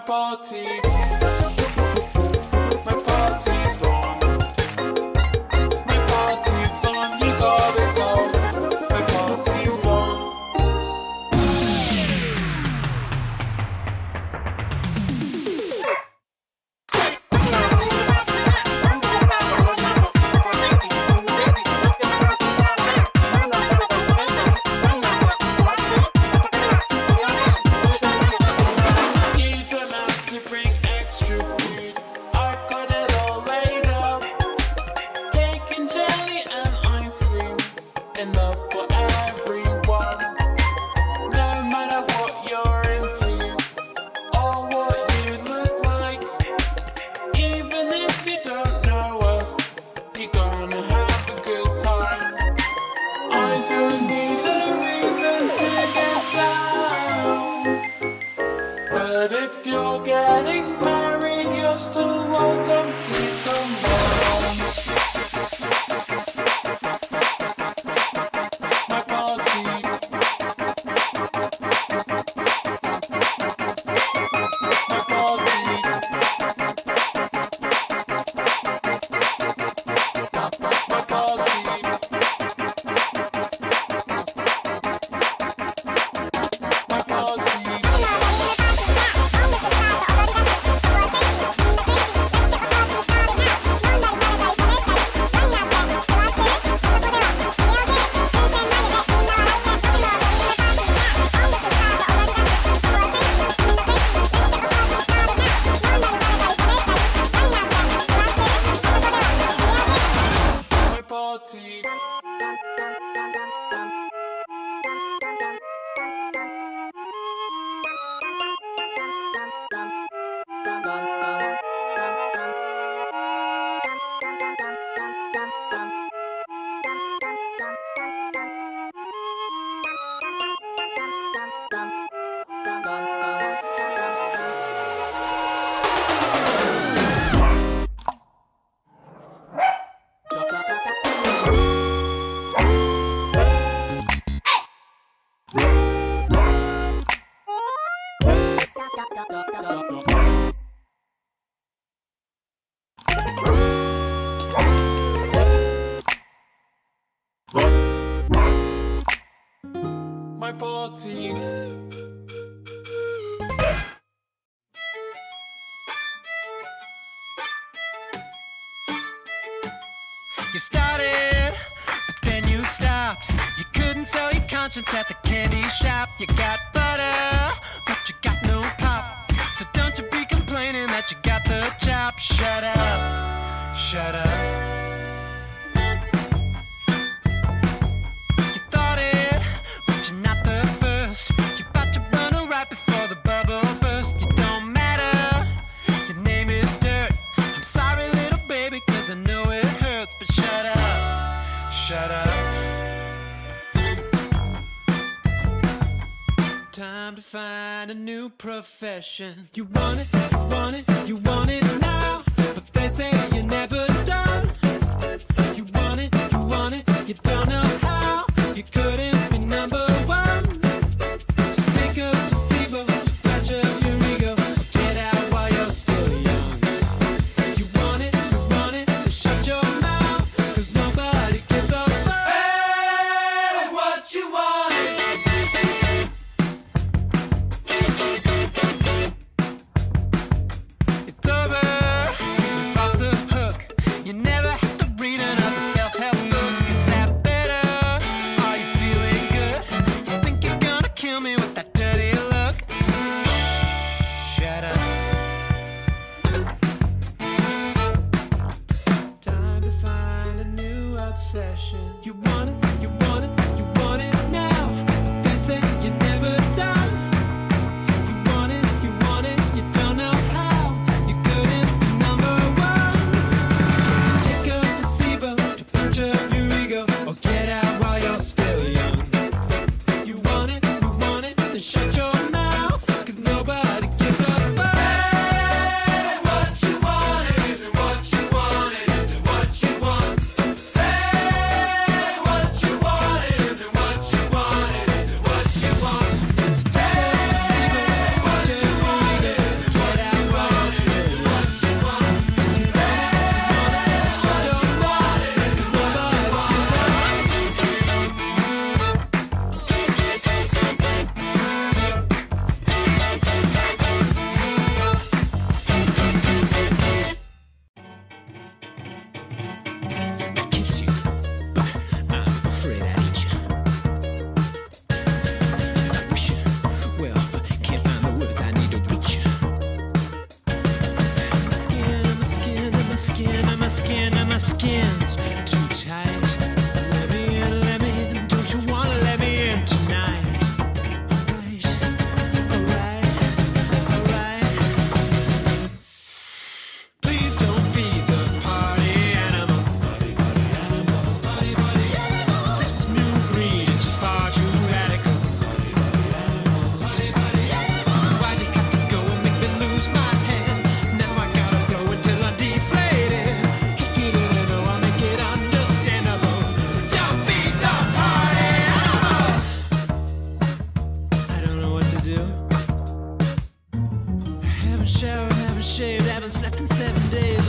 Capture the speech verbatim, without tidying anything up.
my party. My party's on. My party's on. You gotta go. My party's on. You don't have to bring extra food. I've got it all laid out. Cake and jelly and ice cream, enough for everyone. No matter what you're into or what you look like, even if you don't know us, you're gonna have a good time. I don't need a reason to get down, but if you're getting married, you're still welcome to come round. My party, my party, my party. My party. My party. My party. You started, but then you stopped. You couldn't sell your conscience at the candy shop. You got butter, but you got no pop. So don't you be complaining that you got the chop. Shut up, shut up. Shut up. Time to find a new profession. You want it, you want it, you want it now, but they say you're never done. You want it, you want it, you don't know how. You couldn't be number one. So take a placebo, patch up your ego, get out while you're still young. You want it, you want it, so shut your mouth, 'cause nobody. Obsession. You want it, you want it, you want it now, but they say you're never done. You want it, you want it, you don't know how. You couldn't be number one. So take a placebo to punch up your ego, or get out while you're still young. You want it, you want it, then shut your mouth, 'cause nobody gives a fuck. Hey, what you want is it what you want. What you do. I haven't showered, haven't shaved, haven't slept in seven days.